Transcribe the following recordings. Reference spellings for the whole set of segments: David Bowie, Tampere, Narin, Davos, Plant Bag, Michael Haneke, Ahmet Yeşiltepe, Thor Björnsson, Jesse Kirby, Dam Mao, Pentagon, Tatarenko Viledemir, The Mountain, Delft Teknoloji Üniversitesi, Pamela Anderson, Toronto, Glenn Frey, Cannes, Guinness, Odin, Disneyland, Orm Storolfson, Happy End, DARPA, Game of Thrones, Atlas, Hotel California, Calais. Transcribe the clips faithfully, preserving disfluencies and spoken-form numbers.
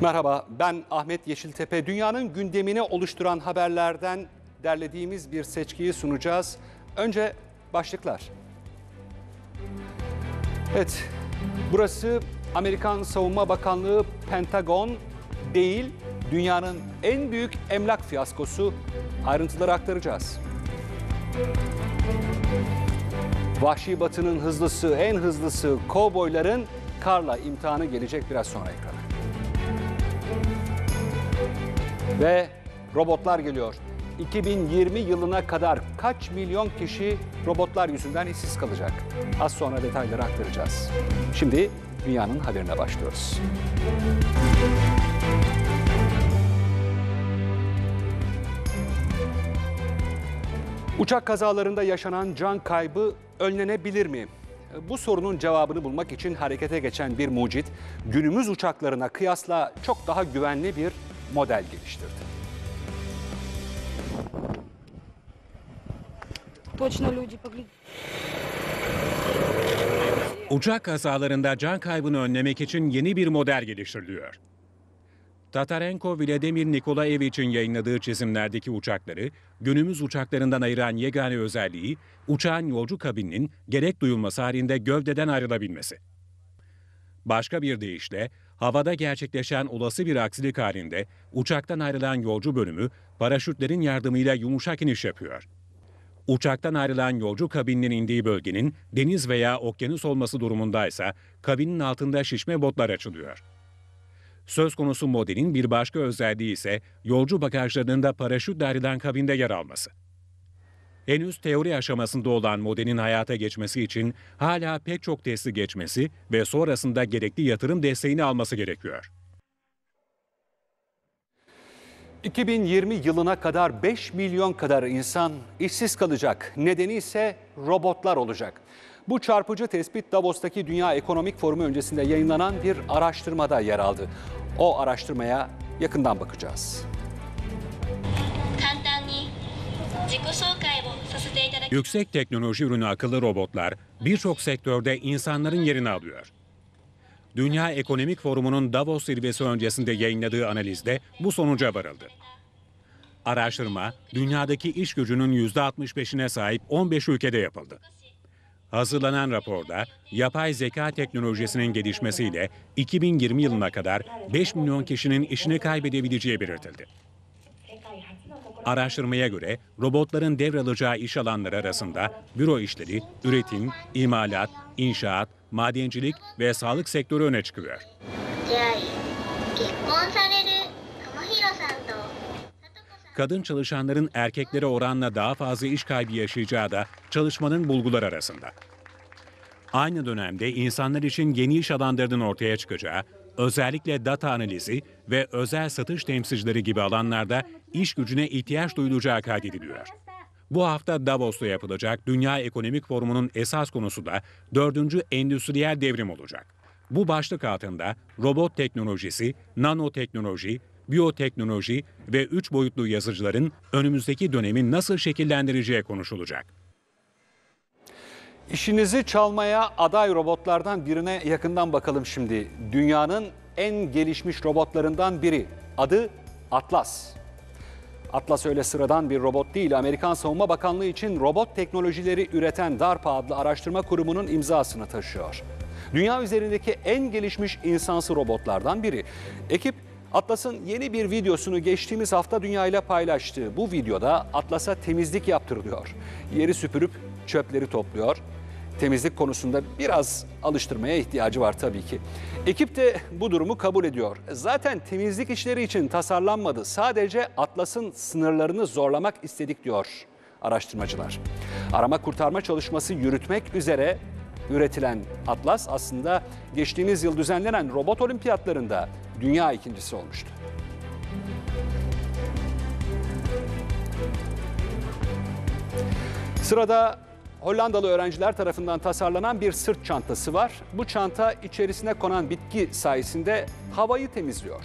Merhaba, ben Ahmet Yeşiltepe. Dünyanın gündemini oluşturan haberlerden derlediğimiz bir seçkiyi sunacağız. Önce başlıklar. Evet, burası Amerikan Savunma Bakanlığı, Pentagon değil, dünyanın en büyük emlak fiyaskosu. Ayrıntıları aktaracağız. Vahşi Batı'nın hızlısı, en hızlısı kovboyların karla imtihanı gelecek biraz sonra ekrana. Ve robotlar geliyor. iki bin yirmi yılına kadar kaç milyon kişi robotlar yüzünden işsiz kalacak? Az sonra detayları aktaracağız. Şimdi dünyanın haberine başlıyoruz. Uçak kazalarında yaşanan can kaybı önlenebilir mi? Bu sorunun cevabını bulmak için harekete geçen bir mucit, günümüz uçaklarına kıyasla çok daha güvenli bir model geliştirdi. Uçak kazalarında can kaybını önlemek için yeni bir model geliştiriliyor. Tatarenko Viledemir Nikolaev için yayınladığı çizimlerdeki uçakları günümüz uçaklarından ayıran yegane özelliği uçağın yolcu kabininin gerek duyulması halinde gövdeden ayrılabilmesi. Başka bir deyişle havada gerçekleşen olası bir aksilik halinde uçaktan ayrılan yolcu bölümü paraşütlerin yardımıyla yumuşak iniş yapıyor. Uçaktan ayrılan yolcu kabininin indiği bölgenin deniz veya okyanus olması durumundaysa kabinin altında şişme botlar açılıyor. Söz konusu modelin bir başka özelliği ise yolcu bagajlarının da paraşütle ayrılan kabinde yer alması. Henüz teori aşamasında olan modelin hayata geçmesi için hala pek çok testi geçmesi ve sonrasında gerekli yatırım desteğini alması gerekiyor. iki bin yirmi yılına kadar beş milyon kadar insan işsiz kalacak. Nedeni ise robotlar olacak. Bu çarpıcı tespit Davos'taki Dünya Ekonomik Forumu öncesinde yayınlanan bir araştırmada yer aldı. O araştırmaya yakından bakacağız. Yüksek teknoloji ürünü akıllı robotlar birçok sektörde insanların yerini alıyor. Dünya Ekonomik Forumu'nun Davos zirvesi öncesinde yayınladığı analizde bu sonuca varıldı. Araştırma, dünyadaki iş gücünün yüzde altmış beşine sahip on beş ülkede yapıldı. Hazırlanan raporda, yapay zeka teknolojisinin gelişmesiyle iki bin yirmi yılına kadar beş milyon kişinin işini kaybedebileceği belirtildi. Araştırmaya göre robotların devralacağı iş alanları arasında büro işleri, üretim, imalat, inşaat, madencilik ve sağlık sektörü öne çıkıyor. Kadın çalışanların erkeklere oranla daha fazla iş kaybı yaşayacağı da çalışmanın bulguları arasında. Aynı dönemde insanlar için yeni iş alanlarının ortaya çıkacağı, özellikle data analizi ve özel satış temsilcileri gibi alanlarda iş gücüne ihtiyaç duyulacağı kaydediliyor. Bu hafta Davos'ta yapılacak Dünya Ekonomik Forumu'nun esas konusu da dördüncü endüstriyel devrim olacak. Bu başlık altında robot teknolojisi, nanoteknoloji, biyoteknoloji ve üç boyutlu yazıcıların önümüzdeki dönemi nasıl şekillendireceği konuşulacak. İşinizi çalmaya aday robotlardan birine yakından bakalım şimdi. Dünyanın en gelişmiş robotlarından biri. Adı Atlas. Atlas öyle sıradan bir robot değil. Amerikan Savunma Bakanlığı için robot teknolojileri üreten DARPA adlı araştırma kurumunun imzasını taşıyor. Dünya üzerindeki en gelişmiş insansı robotlardan biri. Ekip Atlas'ın yeni bir videosunu geçtiğimiz hafta dünyayla paylaştı. Bu videoda Atlas'a temizlik yaptırılıyor. Yeri süpürüp çöpleri topluyor. Temizlik konusunda biraz alıştırmaya ihtiyacı var tabii ki. Ekip de bu durumu kabul ediyor. Zaten temizlik işleri için tasarlanmadı. Sadece Atlas'ın sınırlarını zorlamak istedik diyor araştırmacılar. Arama kurtarma çalışması yürütmek üzere üretilen Atlas aslında geçtiğimiz yıl düzenlenen robot olimpiyatlarında dünya ikincisi olmuştu. Sırada Hollandalı öğrenciler tarafından tasarlanan bir sırt çantası var. Bu çanta içerisine konan bitki sayesinde havayı temizliyor.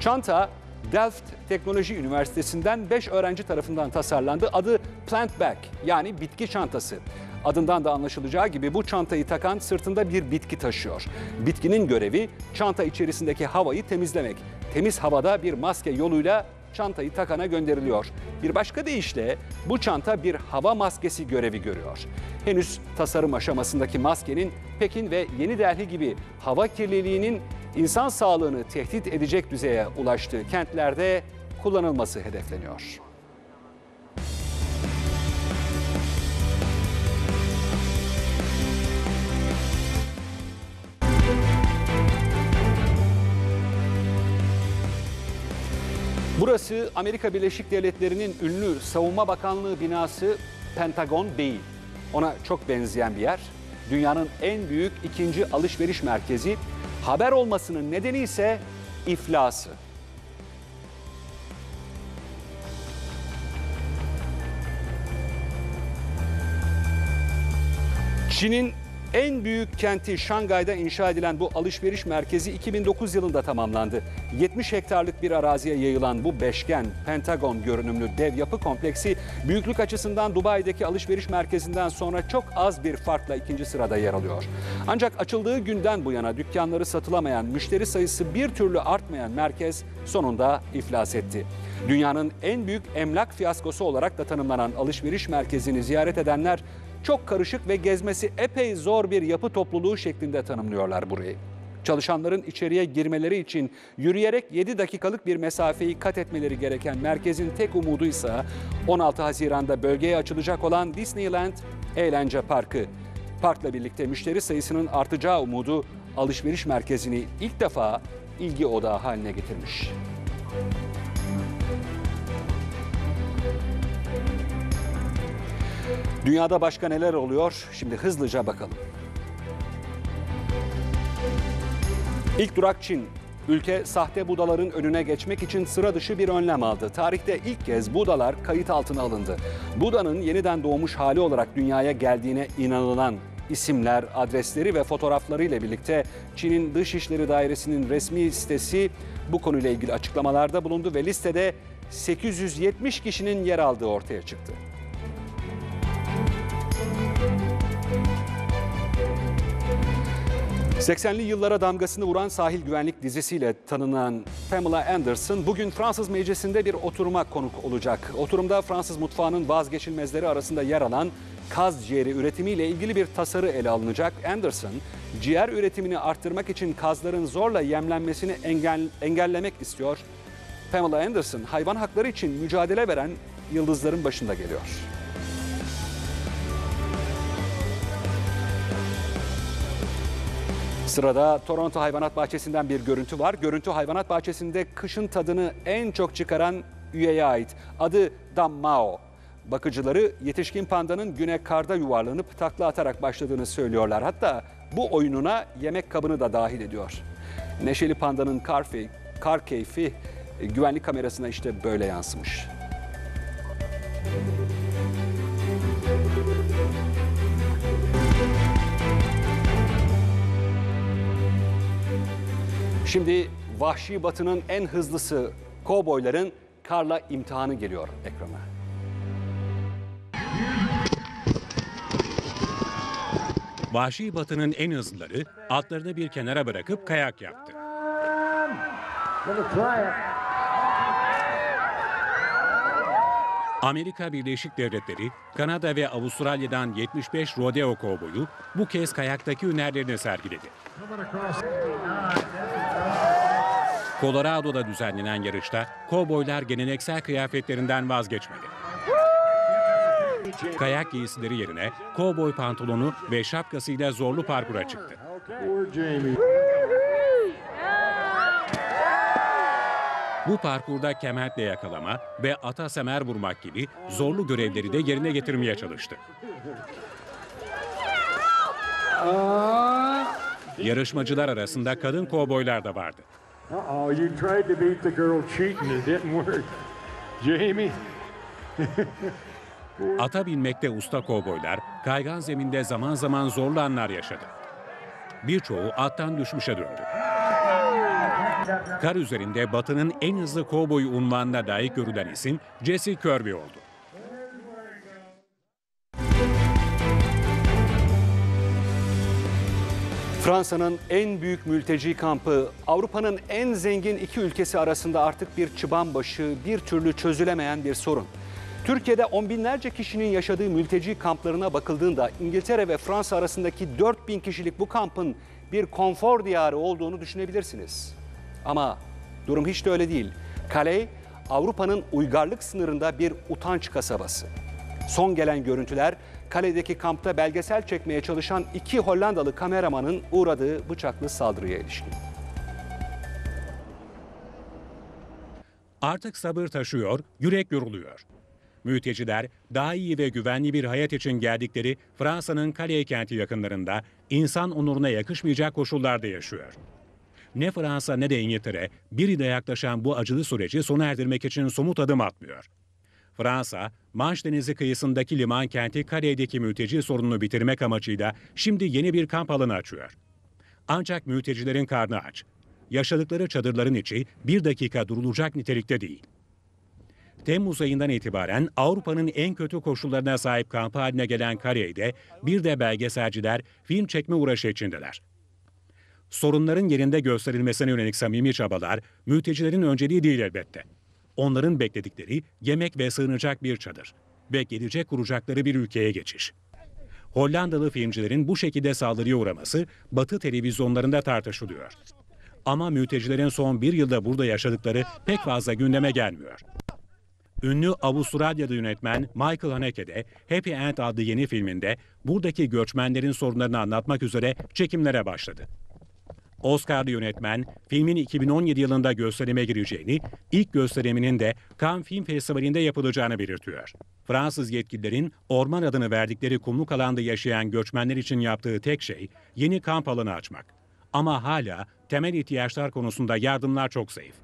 Çanta Delft Teknoloji Üniversitesi'nden beş öğrenci tarafından tasarlandı. Adı Plant Bag, yani bitki çantası. Adından da anlaşılacağı gibi bu çantayı takan sırtında bir bitki taşıyor. Bitkinin görevi çanta içerisindeki havayı temizlemek. Temiz havada bir maske yoluyla çantayı takana gönderiliyor. Bir başka deyişle bu çanta bir hava maskesi görevi görüyor. Henüz tasarım aşamasındaki maskenin Pekin ve Yeni Delhi gibi hava kirliliğinin insan sağlığını tehdit edecek düzeye ulaştığı kentlerde kullanılması hedefleniyor. Burası Amerika Birleşik Devletleri'nin ünlü Savunma Bakanlığı binası Pentagon değil. Ona çok benzeyen bir yer. Dünyanın en büyük ikinci alışveriş merkezi. Haber olmasının nedeni ise iflası. Çin'in en büyük kenti Şangay'da inşa edilen bu alışveriş merkezi iki bin dokuz yılında tamamlandı. yetmiş hektarlık bir araziye yayılan bu beşgen, Pentagon görünümlü dev yapı kompleksi, büyüklük açısından Dubai'deki alışveriş merkezinden sonra çok az bir farkla ikinci sırada yer alıyor. Ancak açıldığı günden bu yana dükkanları satılamayan, müşteri sayısı bir türlü artmayan merkez sonunda iflas etti. Dünyanın en büyük emlak fiyaskosu olarak da tanımlanan alışveriş merkezini ziyaret edenler, çok karışık ve gezmesi epey zor bir yapı topluluğu şeklinde tanımlıyorlar burayı. Çalışanların içeriye girmeleri için yürüyerek yedi dakikalık bir mesafeyi kat etmeleri gereken merkezin tek umuduysa on altı Haziran'da bölgeye açılacak olan Disneyland Eğlence Parkı. Parkla birlikte müşteri sayısının artacağı umudu alışveriş merkezini ilk defa ilgi odağı haline getirmiş. Dünyada başka neler oluyor? Şimdi hızlıca bakalım. İlk durak Çin. Ülke sahte budaların önüne geçmek için sıra dışı bir önlem aldı. Tarihte ilk kez budalar kayıt altına alındı. Buda'nın yeniden doğmuş hali olarak dünyaya geldiğine inanılan isimler, adresleri ve fotoğraflarıyla birlikte Çin'in Dışişleri Dairesi'nin resmi sitesi bu konuyla ilgili açıklamalarda bulundu ve listede sekiz yüz yetmiş kişinin yer aldığı ortaya çıktı. seksenli yıllara damgasını vuran sahil güvenlik dizisiyle tanınan Pamela Anderson bugün Fransız Meclisi'nde bir oturuma konuk olacak. Oturumda Fransız mutfağının vazgeçilmezleri arasında yer alan kaz ciğeri üretimiyle ilgili bir tasarı ele alınacak. Anderson, ciğer üretimini arttırmak için kazların zorla yemlenmesini engel- engellemek istiyor. Pamela Anderson, hayvan hakları için mücadele veren yıldızların başında geliyor. Sırada Toronto Hayvanat Bahçesi'nden bir görüntü var. Görüntü hayvanat bahçesinde kışın tadını en çok çıkaran üyeye ait. Adı Dam Mao. Bakıcıları yetişkin pandanın güne karda yuvarlanıp takla atarak başladığını söylüyorlar. Hatta bu oyununa yemek kabını da dahil ediyor. Neşeli pandanın kar, kar keyfi güvenlik kamerasına işte böyle yansımış. Şimdi vahşi batının en hızlısı kovboyların karla imtihanı geliyor ekrana. Vahşi batının en hızlıları atlarını bir kenara bırakıp kayak yaptı. Amerika Birleşik Devletleri, Kanada ve Avustralya'dan yetmiş beş rodeo kovboyu bu kez kayaktaki hünerlerini sergiledi. Colorado'da düzenlenen yarışta kovboylar geleneksel kıyafetlerinden vazgeçmedi. Kayak giysileri yerine kovboy pantolonu ve şapkasıyla zorlu parkura çıktı. Bu parkurda kementle yakalama ve ata semer vurmak gibi zorlu görevleri de yerine getirmeye çalıştı. Yarışmacılar arasında kadın kovboylar da vardı. Uh-oh, you tried to beat the girl cheating, it didn't work. Jamie. Ata binmekte usta kovboylar, kaygan zeminde zaman zaman zorlu anlar yaşadı. Birçoğu attan düşmüşe döndü. Kar üzerinde Batı'nın en hızlı kovboy unvanına layık görülen isim Jesse Kirby oldu. Fransa'nın en büyük mülteci kampı, Avrupa'nın en zengin iki ülkesi arasında artık bir çıban başı, bir türlü çözülemeyen bir sorun. Türkiye'de on binlerce kişinin yaşadığı mülteci kamplarına bakıldığında İngiltere ve Fransa arasındaki dört bin kişilik bu kampın bir konfor diyarı olduğunu düşünebilirsiniz. Ama durum hiç de öyle değil. Calais, Avrupa'nın uygarlık sınırında bir utanç kasabası. Son gelen görüntüler, Kale'deki kampta belgesel çekmeye çalışan iki Hollandalı kameramanın uğradığı bıçaklı saldırıya ilişkin. Artık sabır taşıyor, yürek yoruluyor. Mülteciler daha iyi ve güvenli bir hayat için geldikleri Fransa'nın Calais kenti yakınlarında insan onuruna yakışmayacak koşullarda yaşıyor. Ne Fransa ne de İngiltere biri de yaklaşan bu acılı süreci sona erdirmek için somut adım atmıyor. Fransa, Manş Denizi kıyısındaki liman kenti Calès'deki mülteci sorununu bitirmek amacıyla şimdi yeni bir kamp alanı açıyor. Ancak mültecilerin karnı aç. Yaşadıkları çadırların içi bir dakika durulacak nitelikte değil. Temmuz ayından itibaren Avrupa'nın en kötü koşullarına sahip kampı haline gelen Calès'de bir de belgeselciler film çekme uğraşı içindeler. Sorunların yerinde gösterilmesine yönelik samimi çabalar mültecilerin önceliği değil elbette. Onların bekledikleri yemek ve sığınacak bir çadır ve gelecek kuracakları bir ülkeye geçiş. Hollandalı filmcilerin bu şekilde saldırıya uğraması Batı televizyonlarında tartışılıyor. Ama mültecilerin son bir yılda burada yaşadıkları pek fazla gündeme gelmiyor. Ünlü Avustralyalı yönetmen Michael Haneke de Happy End adlı yeni filminde buradaki göçmenlerin sorunlarını anlatmak üzere çekimlere başladı. Oscar'lı yönetmen filmin iki bin on yedi yılında gösterime gireceğini, ilk gösteriminin de Cannes Film Festivali'nde yapılacağını belirtiyor. Fransız yetkililerin orman adını verdikleri kumluk alanda yaşayan göçmenler için yaptığı tek şey yeni kamp alanı açmak. Ama hala temel ihtiyaçlar konusunda yardımlar çok zayıf.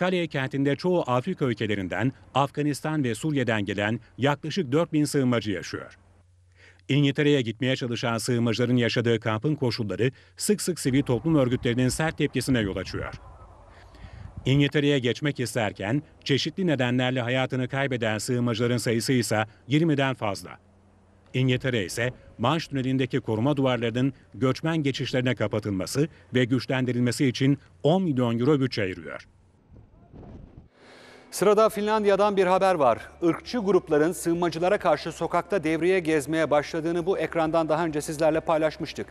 Calais kentinde çoğu Afrika ülkelerinden, Afganistan ve Suriye'den gelen yaklaşık dört bin sığınmacı yaşıyor. İngiltere'ye gitmeye çalışan sığınmacıların yaşadığı kampın koşulları sık sık sivil toplum örgütlerinin sert tepkisine yol açıyor. İngiltere'ye geçmek isterken çeşitli nedenlerle hayatını kaybeden sığınmacıların sayısı ise yirmiden fazla. İngiltere ise Manş Tüneli'ndeki koruma duvarlarının göçmen geçişlerine kapatılması ve güçlendirilmesi için on milyon euro bütçe ayırıyor. Sırada Finlandiya'dan bir haber var. Irkçı grupların sığınmacılara karşı sokakta devriye gezmeye başladığını bu ekrandan daha önce sizlerle paylaşmıştık.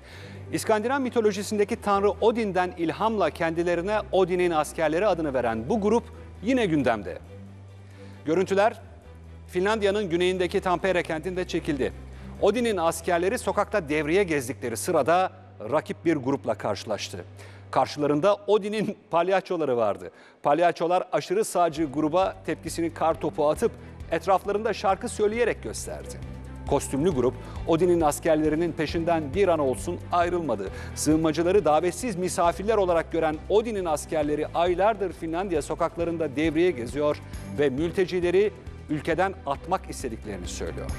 İskandinav mitolojisindeki tanrı Odin'den ilhamla kendilerine Odin'in askerleri adını veren bu grup yine gündemde. Görüntüler Finlandiya'nın güneyindeki Tampere kentinde çekildi. Odin'in askerleri sokakta devriye gezdikleri sırada rakip bir grupla karşılaştı. Karşılarında Odin'in palyaçoları vardı. Palyaçolar aşırı sağcı gruba tepkisini kar topu atıp etraflarında şarkı söyleyerek gösterdi. Kostümlü grup Odin'in askerlerinin peşinden bir an olsun ayrılmadı. Sığınmacıları davetsiz misafirler olarak gören Odin'in askerleri aylardır Finlandiya sokaklarında devriye geziyor ve mültecileri ülkeden atmak istediklerini söylüyor.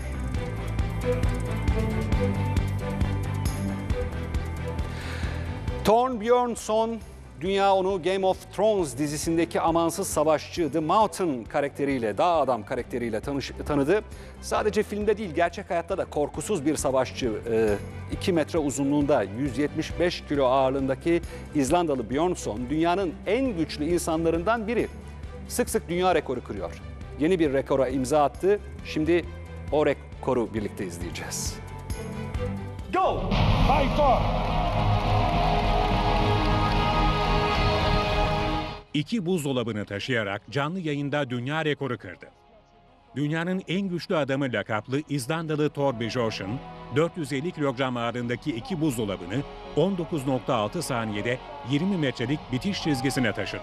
Thor Björnsson, dünya onu Game of Thrones dizisindeki amansız savaşçı The Mountain karakteriyle, dağ adam karakteriyle tanış, tanıdı. Sadece filmde değil, gerçek hayatta da korkusuz bir savaşçı. iki metre uzunluğunda, yüz yetmiş beş kilo ağırlığındaki İzlandalı Björnsson, dünyanın en güçlü insanlarından biri. Sık sık dünya rekoru kırıyor. Yeni bir rekora imza attı. Şimdi o rekoru birlikte izleyeceğiz. Go! Hi Thor! İki buzdolabını taşıyarak canlı yayında dünya rekoru kırdı. Dünyanın en güçlü adamı lakaplı İzlandalı Thor Björnsson, dört yüz elli kilogram ağırlığındaki iki buzdolabını on dokuz nokta altı saniyede yirmi metrelik bitiş çizgisine taşıdı.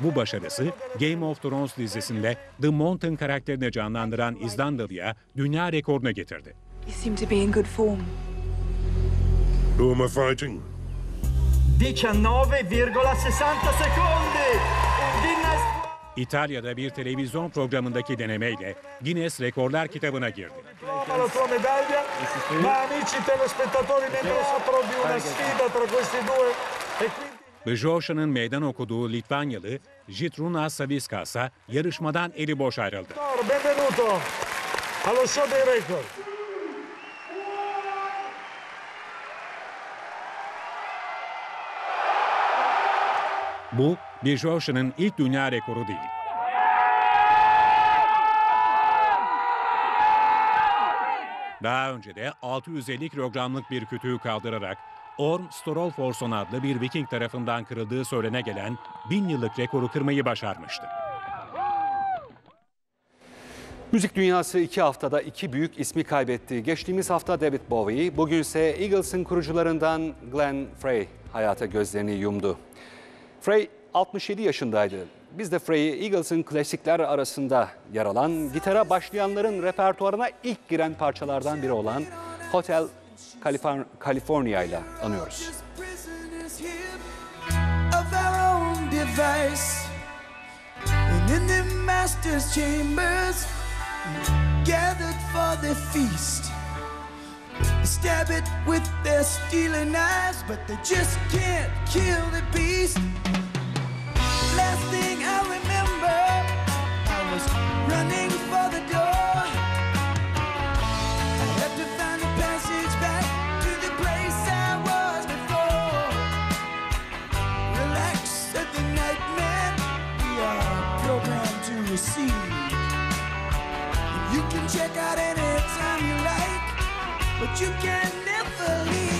Bu başarısı Game of Thrones dizisinde The Mountain karakterini canlandıran İzlandalı'ya dünya rekorunu getirdi. Who am I fighting? nineteen point six zero secondi! İtalya'da bir televizyon programındaki denemeyle Guinness Rekorlar kitabına girdi. Björnsson'ın meydan okuduğu Litvanyalı Gitrunas Saviskas'a yarışmadan eli boş ayrıldı. Bu Björnsson'ın ilk dünya rekoru değil. Daha önce de altı yüz elli kilogramlık bir kütüğü kaldırarak Orm Storolfson adlı bir Viking tarafından kırıldığı söylene gelen bin yıllık rekoru kırmayı başarmıştı. Müzik dünyası iki haftada iki büyük ismi kaybetti. Geçtiğimiz hafta David Bowie, bugünse Eagles'ın kurucularından Glenn Frey hayata gözlerini yumdu. Frey altmış yedi yaşındaydı. Biz de Frey'i Eagles'ın klasikler arasında yer alan, gitara başlayanların repertuarına ilk giren parçalardan biri olan Hotel California ile anıyoruz. Stab it with their stealing knives, but they just can't kill the beast. Last thing I remember, I was running for the door. I had to find a passage back to the place I was before. Relax, said the nightmare we are programmed to receive. You can check out anytime you like, but you can never leave.